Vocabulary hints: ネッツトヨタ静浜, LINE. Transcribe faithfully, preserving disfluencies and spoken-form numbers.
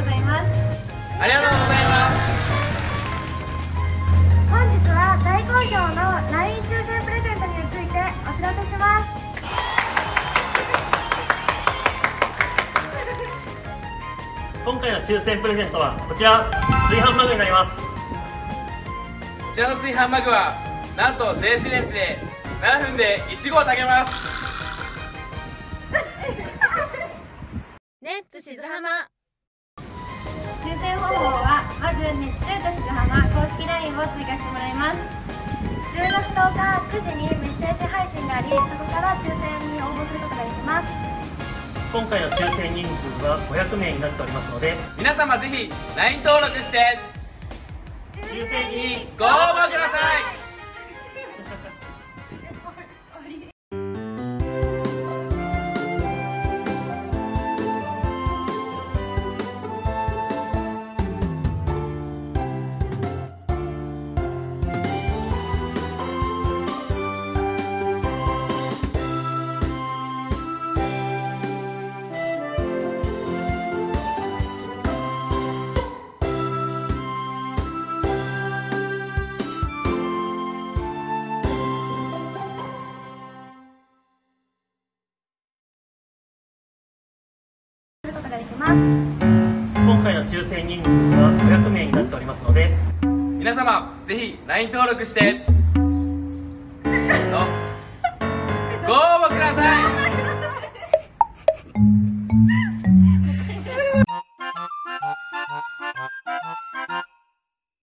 うございます。ありがとうございます。本日は大好評の ライン 抽選プレゼントについてお知らせします。今回の抽選プレゼントはこちら、炊飯マグになります。こちらの炊飯マグはなんと電子レンジでななふんでいちごを炊けます。ネッツ静浜抽選方法は、まずネッツと静浜公式 ライン を追加してもらいます。じゅうがつとおかくじにメッセージ配信があり、そこから抽選に応募することができます。今回の抽選人数はごひゃくめいになっておりますので、皆様ぜひ ライン 登録して抽選にご応募ください。今回の抽選人数はごひゃくめいになっておりますので、皆様ぜひ ライン 登録してご応募ください。